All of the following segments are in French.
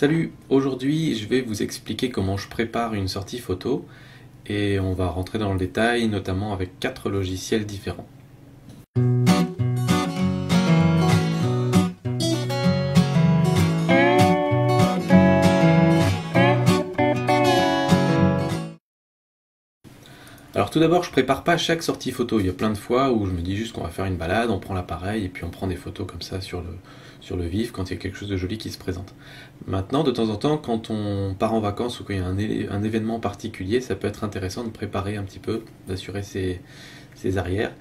Salut, aujourd'hui je vais vous expliquer comment je prépare une sortie photo et on va rentrer dans le détail, notamment avec 4 logiciels différents. Alors tout d'abord, je prépare pas chaque sortie photo. Il y a plein de fois où je me dis juste qu'on va faire une balade, on prend l'appareil et puis on prend des photos comme ça sur le vif quand il y a quelque chose de joli qui se présente. Maintenant, de temps en temps, quand on part en vacances ou quand il y a un événement particulier, ça peut être intéressant de préparer un petit peu, d'assurer ses arrières.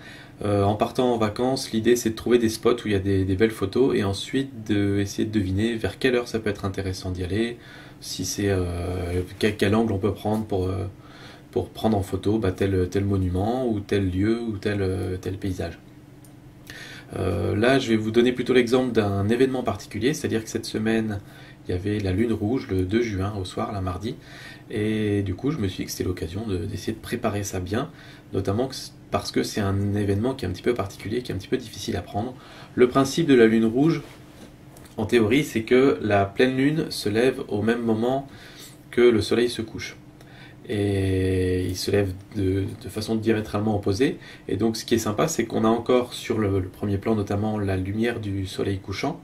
En partant en vacances, l'idée c'est de trouver des spots où il y a des belles photos et ensuite d'essayer de deviner vers quelle heure ça peut être intéressant d'y aller, si c'est quel angle on peut prendre pour prendre en photo tel monument ou tel lieu ou tel paysage. Là, je vais vous donner plutôt l'exemple d'un événement particulier, c'est-à-dire que cette semaine, il y avait la lune rouge le 2 juin au soir, la mardi, et du coup, je me suis dit que c'était l'occasion d'essayer de préparer ça bien, notamment parce que c'est un événement qui est un petit peu particulier, qui est un petit peu difficile à prendre. Le principe de la lune rouge, en théorie, c'est que la pleine lune se lève au même moment que le soleil se couche. Et il se lève de façon diamétralement opposée. Et donc ce qui est sympa, c'est qu'on a encore sur le premier plan notamment la lumière du soleil couchant,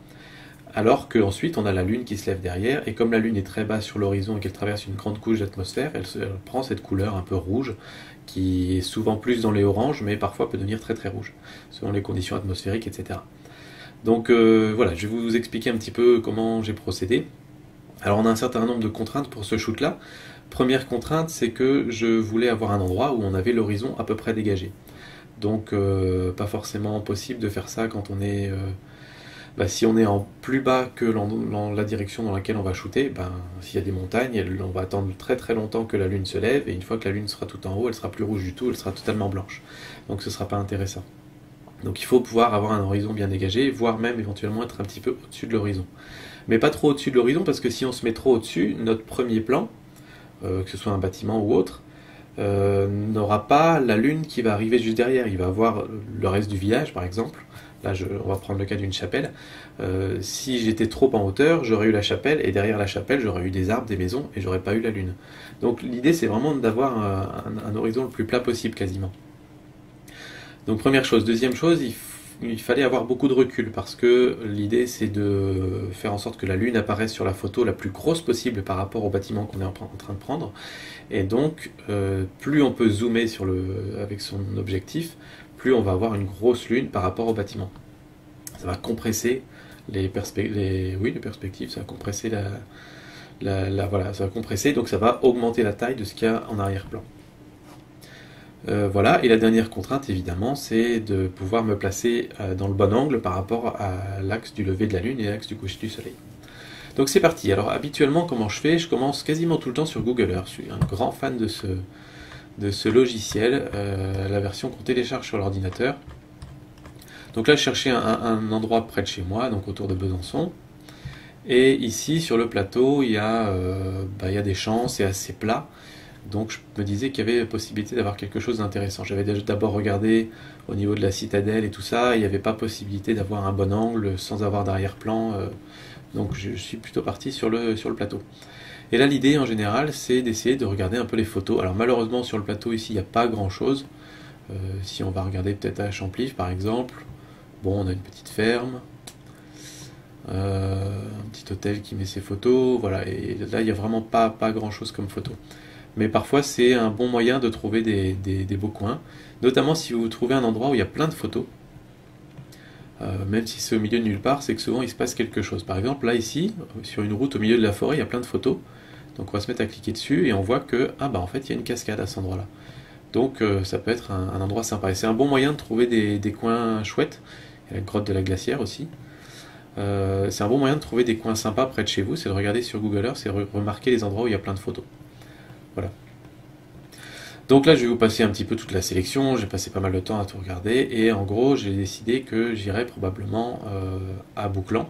alors qu'ensuite on a la lune qui se lève derrière. Et comme la lune est très basse sur l'horizon et qu'elle traverse une grande couche d'atmosphère, elle prend cette couleur un peu rouge, qui est souvent plus dans les oranges, mais parfois peut devenir très très rouge, selon les conditions atmosphériques, etc. Donc voilà, je vais vous expliquer un petit peu comment j'ai procédé. Alors on a un certain nombre de contraintes pour ce shoot-là. Première contrainte, c'est que je voulais avoir un endroit où on avait l'horizon à peu près dégagé. Donc pas forcément possible de faire ça quand on est... si on est en plus bas que la direction dans laquelle on va shooter, s'il y a des montagnes, on va attendre très très longtemps que la lune se lève, et une fois que la lune sera tout en haut, elle sera plus rouge du tout, elle sera totalement blanche. Donc ce ne sera pas intéressant. Donc il faut pouvoir avoir un horizon bien dégagé, voire même éventuellement être un petit peu au-dessus de l'horizon. Mais pas trop au-dessus de l'horizon, parce que si on se met trop au-dessus, notre premier plan, que ce soit un bâtiment ou autre, n'aura pas la lune qui va arriver juste derrière. Il va avoir le reste du village, par exemple. Là, on va prendre le cas d'une chapelle. Si j'étais trop en hauteur, j'aurais eu la chapelle, et derrière la chapelle, j'aurais eu des arbres, des maisons, et j'aurais pas eu la lune. Donc l'idée, c'est vraiment d'avoir un horizon le plus plat possible, quasiment. Donc première chose. Deuxième chose, il fallait avoir beaucoup de recul, parce que l'idée c'est de faire en sorte que la lune apparaisse sur la photo la plus grosse possible par rapport au bâtiment qu'on est en train de prendre, et donc plus on peut zoomer avec son objectif, plus on va avoir une grosse lune par rapport au bâtiment. Ça va compresser les perspectives, ça va compresser voilà, ça va compresser, donc ça va augmenter la taille de ce qu'il y a en arrière-plan. Voilà, et la dernière contrainte évidemment, c'est de pouvoir me placer dans le bon angle par rapport à l'axe du lever de la lune et l'axe du coucher du soleil. Donc c'est parti. Alors habituellement, comment je fais? Je commence quasiment tout le temps sur Google Earth. Je suis un grand fan de ce logiciel, la version qu'on télécharge sur l'ordinateur. Donc là, je cherchais un endroit près de chez moi, donc autour de Besançon. Et ici, sur le plateau, il y a des champs, c'est assez plat. Donc je me disais qu'il y avait possibilité d'avoir quelque chose d'intéressant. J'avais d'abord regardé au niveau de la citadelle et tout ça, il n'y avait pas possibilité d'avoir un bon angle sans avoir d'arrière-plan, donc je suis plutôt parti sur le plateau. Et là l'idée en général, c'est d'essayer de regarder un peu les photos. Alors malheureusement sur le plateau ici, il n'y a pas grand-chose. Si on va regarder peut-être à Champlifie par exemple, on a une petite ferme, un petit hôtel qui met ses photos, voilà, et là il n'y a vraiment pas grand-chose comme photo. Mais parfois, c'est un bon moyen de trouver des beaux coins. Notamment si vous trouvez un endroit où il y a plein de photos. Même si c'est au milieu de nulle part, c'est que souvent, il se passe quelque chose. Par exemple, là, ici, sur une route au milieu de la forêt, il y a plein de photos. Donc, on va se mettre à cliquer dessus et on voit que, en fait, il y a une cascade à cet endroit-là. Donc, ça peut être un endroit sympa. Et c'est un bon moyen de trouver des coins chouettes. Il y a la grotte de la Glacière aussi. C'est un bon moyen de trouver des coins sympas près de chez vous. C'est de regarder sur Google Earth et remarquer les endroits où il y a plein de photos. Voilà. Donc là, je vais vous passer un petit peu toute la sélection. J'ai passé pas mal de temps à tout regarder. Et en gros, j'ai décidé que j'irai probablement à Bouclans.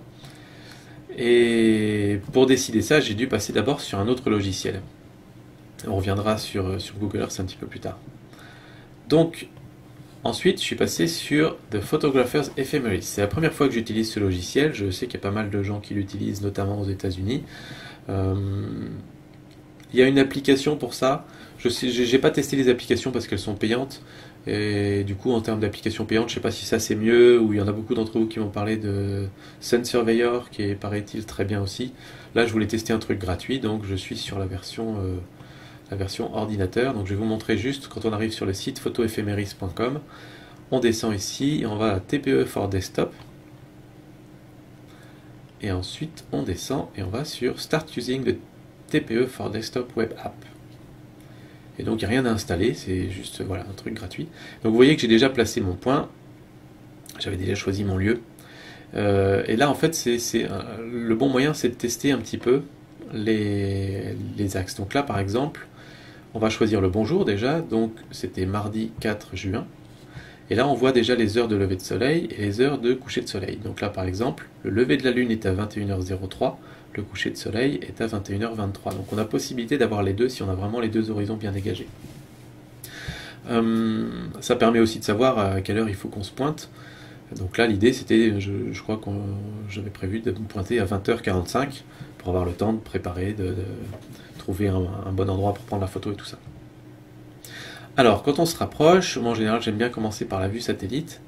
Et pour décider ça, j'ai dû passer d'abord sur un autre logiciel. On reviendra sur Google Earth un petit peu plus tard. Donc, ensuite, je suis passé sur The Photographer's Ephemeris. C'est la première fois que j'utilise ce logiciel. Je sais qu'il y a pas mal de gens qui l'utilisent, notamment aux États-Unis. Il y a une application pour ça. Je n'ai pas testé les applications parce qu'elles sont payantes. Et du coup, en termes d'applications payantes, je ne sais pas si ça c'est mieux, ou il y en a beaucoup d'entre vous qui m'ont parlé de Sun Surveyor, qui est, paraît-il, très bien aussi. Là, je voulais tester un truc gratuit, donc je suis sur la version ordinateur. Donc je vais vous montrer juste, quand on arrive sur le site photoephemeris.com, on descend ici, et on va à TPE for Desktop. Et ensuite, on descend et on va sur Start using the TPE for Desktop Web App. Et donc il n'y a rien à installer, c'est juste voilà, un truc gratuit. Donc vous voyez que j'ai déjà placé mon point, j'avais déjà choisi mon lieu. Et là en fait, le bon moyen c'est de tester un petit peu les axes. Donc là par exemple, on va choisir le bon jour déjà, donc c'était mardi 4 juin. Et là on voit déjà les heures de lever de soleil et les heures de coucher de soleil. Donc là par exemple, le lever de la lune est à 21h03. Le coucher de soleil est à 21h23. Donc on a possibilité d'avoir les deux si on a vraiment les deux horizons bien dégagés. Ça permet aussi de savoir à quelle heure il faut qu'on se pointe. Donc là l'idée c'était, je crois que j'avais prévu de me pointer à 20h45 pour avoir le temps de préparer, de trouver un bon endroit pour prendre la photo et tout ça. Alors quand on se rapproche, moi en général j'aime bien commencer par la vue satellite.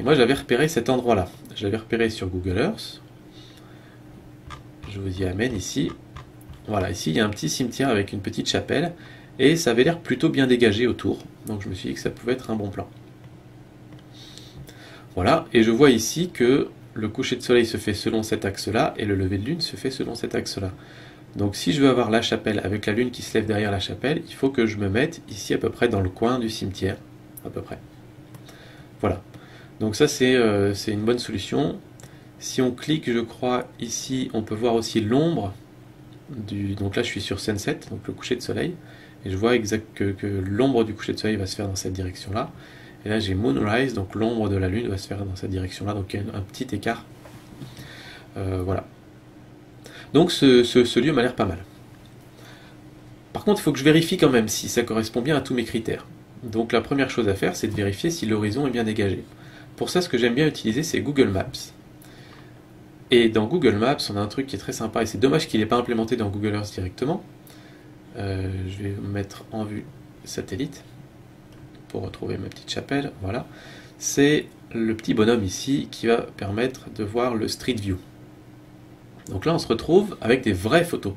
Et moi j'avais repéré cet endroit là. Je l'avais repéré sur Google Earth. Je vous y amène ici. Voilà, ici il y a un petit cimetière avec une petite chapelle et ça avait l'air plutôt bien dégagé autour. Donc je me suis dit que ça pouvait être un bon plan. Voilà, et je vois ici que le coucher de soleil se fait selon cet axe-là et le lever de lune se fait selon cet axe-là. Donc si je veux avoir la chapelle avec la lune qui se lève derrière la chapelle, il faut que je me mette ici à peu près dans le coin du cimetière. À peu près. Voilà. Donc ça c'est une bonne solution. Si on clique, je crois, ici, on peut voir aussi l'ombre. Donc là, je suis sur Sunset, donc le coucher de soleil. Et je vois que l'ombre du coucher de soleil va se faire dans cette direction-là. Et là, j'ai Moonrise, donc l'ombre de la lune va se faire dans cette direction-là. Donc il y a un petit écart. Voilà. Donc ce lieu m'a l'air pas mal. Par contre, il faut que je vérifie quand même si ça correspond bien à tous mes critères. Donc la première chose à faire, c'est de vérifier si l'horizon est bien dégagé. Pour ça, ce que j'aime bien utiliser, c'est Google Maps. Et dans Google Maps, on a un truc qui est très sympa, et c'est dommage qu'il n'est pas implémenté dans Google Earth directement. Je vais mettre en vue satellite pour retrouver ma petite chapelle. Voilà, c'est le petit bonhomme ici qui va permettre de voir le Street View. Donc là, on se retrouve avec des vraies photos.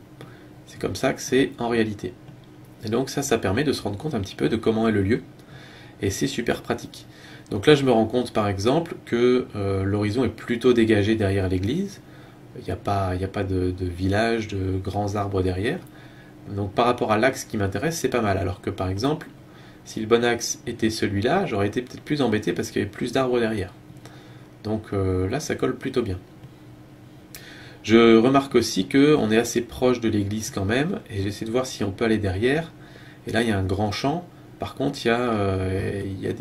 C'est comme ça que c'est en réalité. Et donc ça permet de se rendre compte un petit peu de comment est le lieu. Et c'est super pratique. Donc là je me rends compte par exemple que l'horizon est plutôt dégagé derrière l'église, il n'y a pas de village, de grands arbres derrière, donc par rapport à l'axe qui m'intéresse c'est pas mal, alors que par exemple si le bon axe était celui-là, j'aurais été peut-être plus embêté parce qu'il y avait plus d'arbres derrière. Donc là ça colle plutôt bien. Je remarque aussi qu'on est assez proche de l'église quand même, et j'essaie de voir si on peut aller derrière, et là il y a un grand champ, par contre il y a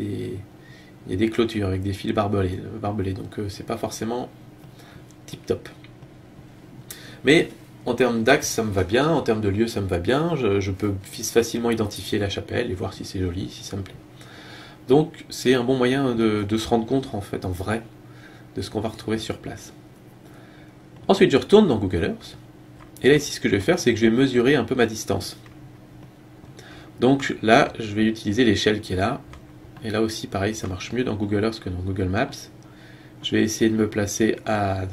des clôtures avec des fils barbelés donc c'est pas forcément tip top. Mais en termes d'axe ça me va bien, en termes de lieu ça me va bien, je peux facilement identifier la chapelle et voir si c'est joli, si ça me plaît. Donc c'est un bon moyen de se rendre compte en fait, en vrai, de ce qu'on va retrouver sur place. Ensuite je retourne dans Google Earth, et là ici ce que je vais faire c'est que je vais mesurer un peu ma distance. Donc là je vais utiliser l'échelle qui est là. Et là aussi, pareil, ça marche mieux dans Google Earth que dans Google Maps. Je vais essayer de me placer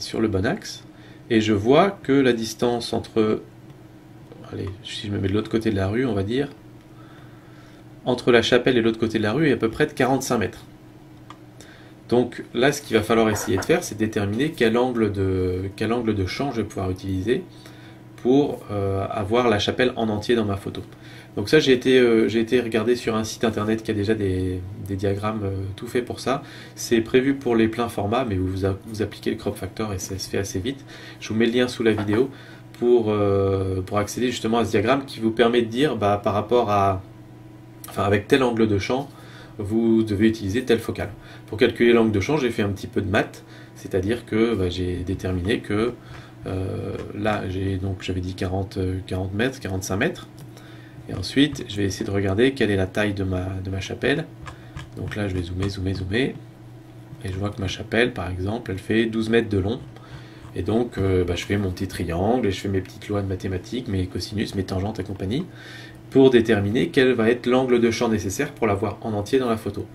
sur le bon axe. Et je vois que la distance entre... Allez, si je me mets de l'autre côté de la rue, on va dire... Entre la chapelle et l'autre côté de la rue est à peu près de 45 mètres. Donc là, ce qu'il va falloir essayer de faire, c'est déterminer quel angle de champ je vais pouvoir utiliser pour avoir la chapelle en entier dans ma photo. Donc ça, j'ai été regarder sur un site internet qui a déjà des diagrammes tout faits pour ça. C'est prévu pour les pleins formats, mais vous appliquez le crop factor et ça se fait assez vite. Je vous mets le lien sous la vidéo pour accéder justement à ce diagramme qui vous permet de dire par rapport à... Enfin, avec tel angle de champ, vous devez utiliser telle focale. Pour calculer l'angle de champ, j'ai fait un petit peu de maths, c'est-à-dire que j'ai déterminé que là, j'avais dit 40 mètres, 45 mètres. Et ensuite, je vais essayer de regarder quelle est la taille de ma chapelle. Donc là, je vais zoomer. Et je vois que ma chapelle, par exemple, elle fait 12 mètres de long. Et donc, je fais mon petit triangle, et je fais mes petites lois de mathématiques, mes cosinus, mes tangentes et compagnie, pour déterminer quel va être l'angle de champ nécessaire pour la voir en entier dans la photo.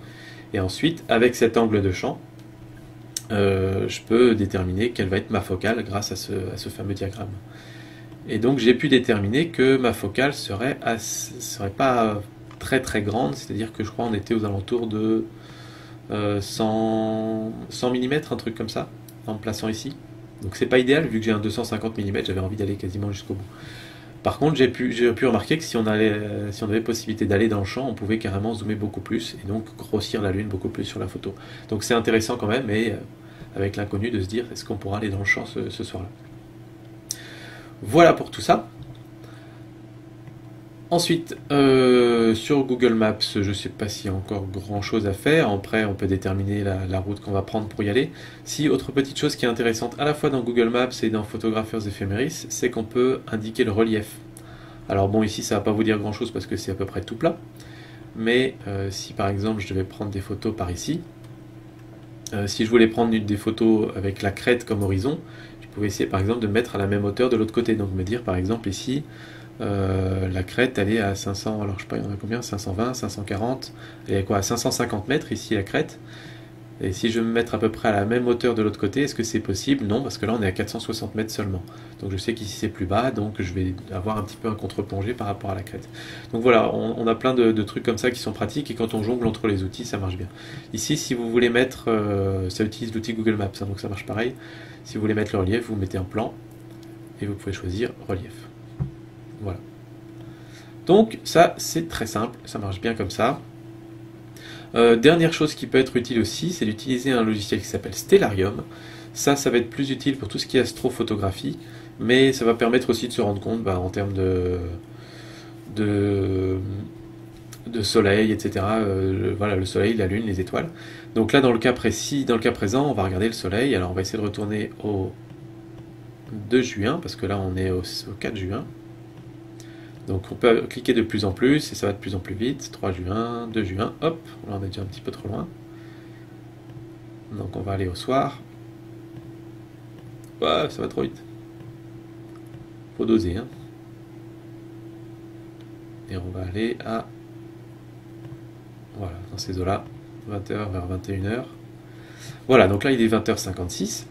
Et ensuite, avec cet angle de champ, je peux déterminer quelle va être ma focale grâce à ce fameux diagramme. Et donc, j'ai pu déterminer que ma focale serait pas très très grande, c'est-à-dire que je crois qu'on était aux alentours de 100 mm, un truc comme ça, en me plaçant ici. Donc c'est pas idéal, vu que j'ai un 250 mm, j'avais envie d'aller quasiment jusqu'au bout. Par contre, j'ai pu remarquer que si on avait possibilité d'aller dans le champ, on pouvait carrément zoomer beaucoup plus, et donc grossir la lune beaucoup plus sur la photo. Donc c'est intéressant quand même, et avec l'inconnu de se dire, est-ce qu'on pourra aller dans le champ ce soir-là? Voilà pour tout ça. Ensuite, sur Google Maps, je ne sais pas s'il y a encore grand chose à faire. Après, on peut déterminer la route qu'on va prendre pour y aller. Si, autre petite chose qui est intéressante à la fois dans Google Maps et dans Photographer's Ephemeris, c'est qu'on peut indiquer le relief. Alors bon, ici, ça ne va pas vous dire grand chose parce que c'est à peu près tout plat. Mais si par exemple, je devais prendre des photos par ici, si je voulais prendre des photos avec la crête comme horizon, je pouvais essayer par exemple de mettre à la même hauteur de l'autre côté. Donc me dire par exemple ici, la crête elle est à 500, alors je sais pas il y en a combien, 520, 540, elle est à 550 mètres ici la crête, et si je veux me mettre à peu près à la même hauteur de l'autre côté, est-ce que c'est possible? Non, parce que là on est à 460 mètres seulement, donc je sais qu'ici c'est plus bas, donc je vais avoir un petit peu un contre-plongée par rapport à la crête. Donc voilà, on a plein de trucs comme ça qui sont pratiques, et quand on jongle entre les outils ça marche bien. Ici si vous voulez mettre, ça utilise l'outil Google Maps, hein, donc ça marche pareil, si vous voulez mettre le relief, vous mettez un plan, et vous pouvez choisir relief. Voilà. Donc ça c'est très simple, ça marche bien comme ça. Dernière chose qui peut être utile aussi, c'est d'utiliser un logiciel qui s'appelle Stellarium. Ça va être plus utile pour tout ce qui est astrophotographie, mais ça va permettre aussi de se rendre compte en termes de soleil, etc. Voilà, le soleil, la lune, les étoiles. Donc là dans le cas précis, dans le cas présent, on va regarder le soleil. Alors on va essayer de retourner au 2 juin, parce que là on est au 4 juin. Donc on peut cliquer de plus en plus, et ça va de plus en plus vite, 3 juin, 2 juin, hop, là on est déjà un petit peu trop loin. Donc on va aller au soir. Ouah, ça va trop vite. Faut doser, hein. Et on va aller à... Voilà, dans ces eaux-là, 20h vers 21h. Voilà, donc là il est 20h56.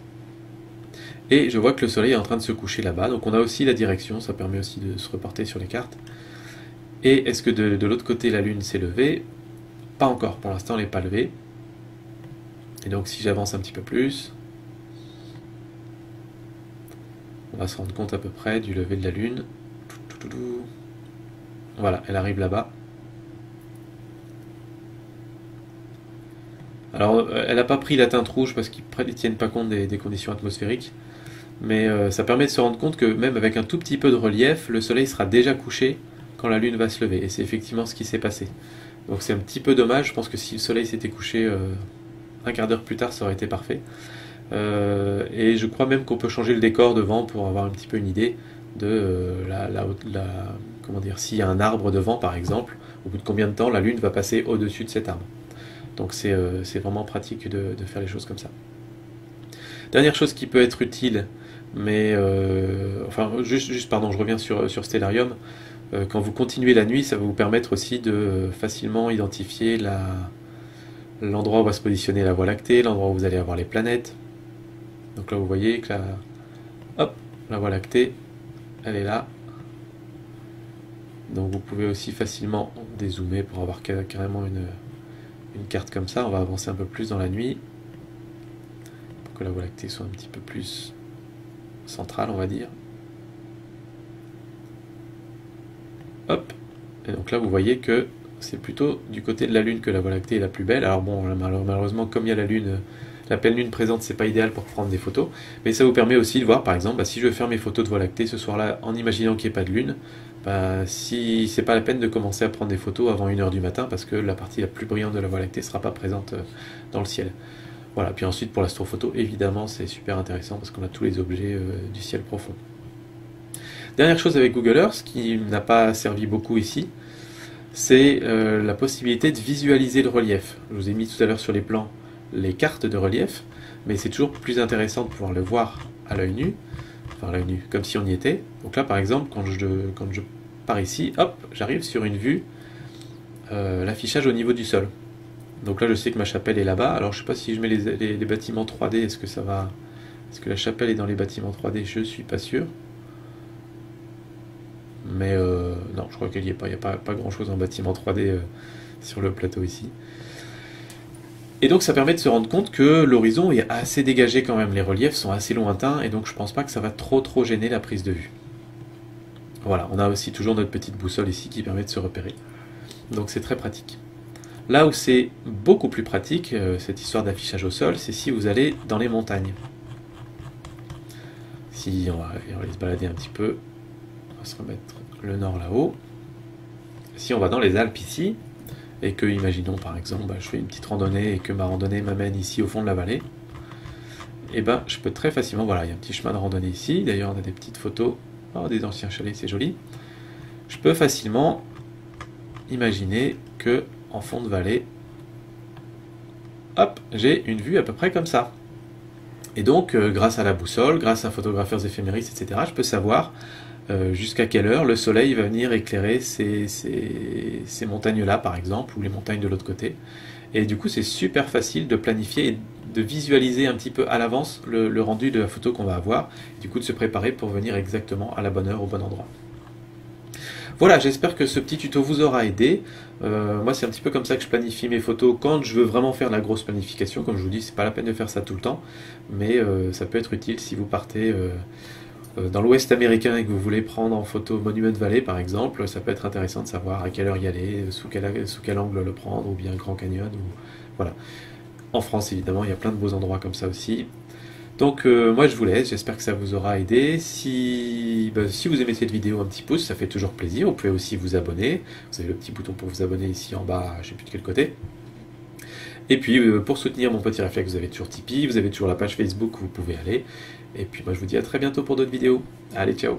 Et je vois que le soleil est en train de se coucher là-bas, donc on a aussi la direction, ça permet aussi de se reporter sur les cartes. Et est-ce que de l'autre côté la lune s'est levée? Pas encore, pour l'instant elle n'est pas levée. Et donc si j'avance un petit peu plus, on va se rendre compte à peu près du lever de la lune. Voilà, elle arrive là-bas. Alors, elle n'a pas pris la teinte rouge parce qu'ils ne tiennent pas compte des conditions atmosphériques, mais ça permet de se rendre compte que même avec un tout petit peu de relief, le soleil sera déjà couché quand la lune va se lever, et c'est effectivement ce qui s'est passé. Donc c'est un petit peu dommage, je pense que si le soleil s'était couché un quart d'heure plus tard, ça aurait été parfait. Et je crois même qu'on peut changer le décor devant pour avoir un petit peu une idée de comment dire, s'il y a un arbre devant par exemple, au bout de combien de temps la lune va passer au-dessus de cet arbre. Donc c'est vraiment pratique de faire les choses comme ça. Dernière chose qui peut être utile, mais pardon, je reviens sur Stellarium. Quand vous continuez la nuit, ça va vous permettre aussi de facilement identifier l'endroit où va se positionner la Voie lactée, l'endroit où vous allez avoir les planètes. Donc là vous voyez que la Voie lactée, elle est là. Donc vous pouvez aussi facilement dézoomer pour avoir carrément une carte comme ça. On va avancer un peu plus dans la nuit pour que la Voie lactée soit un petit peu plus centrale, on va dire. Hop, et donc là vous voyez que c'est plutôt du côté de la lune que la Voie lactée est la plus belle. Alors bon, malheureusement, comme il y a la lune, la pleine lune présente, c'est pas idéal pour prendre des photos, mais ça vous permet aussi de voir par exemple, si je veux faire mes photos de Voie lactée ce soir là en imaginant qu'il n'y ait pas de lune, si c'est pas la peine de commencer à prendre des photos avant 1h du matin, parce que la partie la plus brillante de la Voie lactée sera pas présente dans le ciel. Voilà, puis ensuite pour l'astrophoto, évidemment c'est super intéressant parce qu'on a tous les objets du ciel profond. Dernière chose avec Google Earth, qui n'a pas servi beaucoup ici, c'est la possibilité de visualiser le relief. Je vous ai mis tout à l'heure sur les plans les cartes de relief, mais c'est toujours plus intéressant de pouvoir le voir à l'œil nu, enfin à l'œil nu, comme si on y était. Donc là par exemple, quand je pars ici, hop, j'arrive sur une vue, l'affichage au niveau du sol. Donc là je sais que ma chapelle est là-bas, alors je sais pas si je mets les bâtiments 3D, est-ce que ça va... Est-ce que la chapelle est dans les bâtiments 3D? Je suis pas sûr. Mais non, je crois qu'il n'y a pas grand chose en bâtiment 3D sur le plateau ici. Et donc ça permet de se rendre compte que l'horizon est assez dégagé quand même, les reliefs sont assez lointains, et donc je pense pas que ça va trop gêner la prise de vue. Voilà, on a aussi toujours notre petite boussole ici qui permet de se repérer. Donc c'est très pratique. Là où c'est beaucoup plus pratique, cette histoire d'affichage au sol, c'est si vous allez dans les montagnes. Si on va aller se balader un petit peu, on va se remettre le nord là-haut. Si on va dans les Alpes ici, et que, imaginons par exemple, je fais une petite randonnée et que ma randonnée m'amène ici au fond de la vallée, et je peux très facilement, voilà, il y a un petit chemin de randonnée ici, d'ailleurs on a des petites photos des anciens chalets, c'est joli. Je peux facilement imaginer que en fond de vallée, hop, j'ai une vue à peu près comme ça. Et donc, grâce à la boussole, grâce à Photographer's Ephemeris, etc., je peux savoir jusqu'à quelle heure le soleil va venir éclairer ces montagnes-là, par exemple, ou les montagnes de l'autre côté. Et du coup, c'est super facile de planifier et de visualiser un petit peu à l'avance le rendu de la photo qu'on va avoir, et du coup de se préparer pour venir exactement à la bonne heure, au bon endroit. Voilà, j'espère que ce petit tuto vous aura aidé. Moi, c'est un petit peu comme ça que je planifie mes photos quand je veux vraiment faire de la grosse planification. Comme je vous dis, c'est pas la peine de faire ça tout le temps, mais ça peut être utile si vous partez dans l'Ouest américain et que vous voulez prendre en photo Monument Valley, par exemple. Ça peut être intéressant de savoir à quelle heure y aller, sous quel angle le prendre, ou bien Grand Canyon. Voilà. En France, évidemment, il y a plein de beaux endroits comme ça aussi. Donc moi je vous laisse, j'espère que ça vous aura aidé. Si vous aimez cette vidéo, un petit pouce, ça fait toujours plaisir. Vous pouvez aussi vous abonner, vous avez le petit bouton pour vous abonner ici en bas, je ne sais plus de quel côté. Et puis pour soutenir Mon Petit Reflex, vous avez toujours Tipeee, vous avez toujours la page Facebook où vous pouvez aller. Et puis moi je vous dis à très bientôt pour d'autres vidéos. Allez, ciao!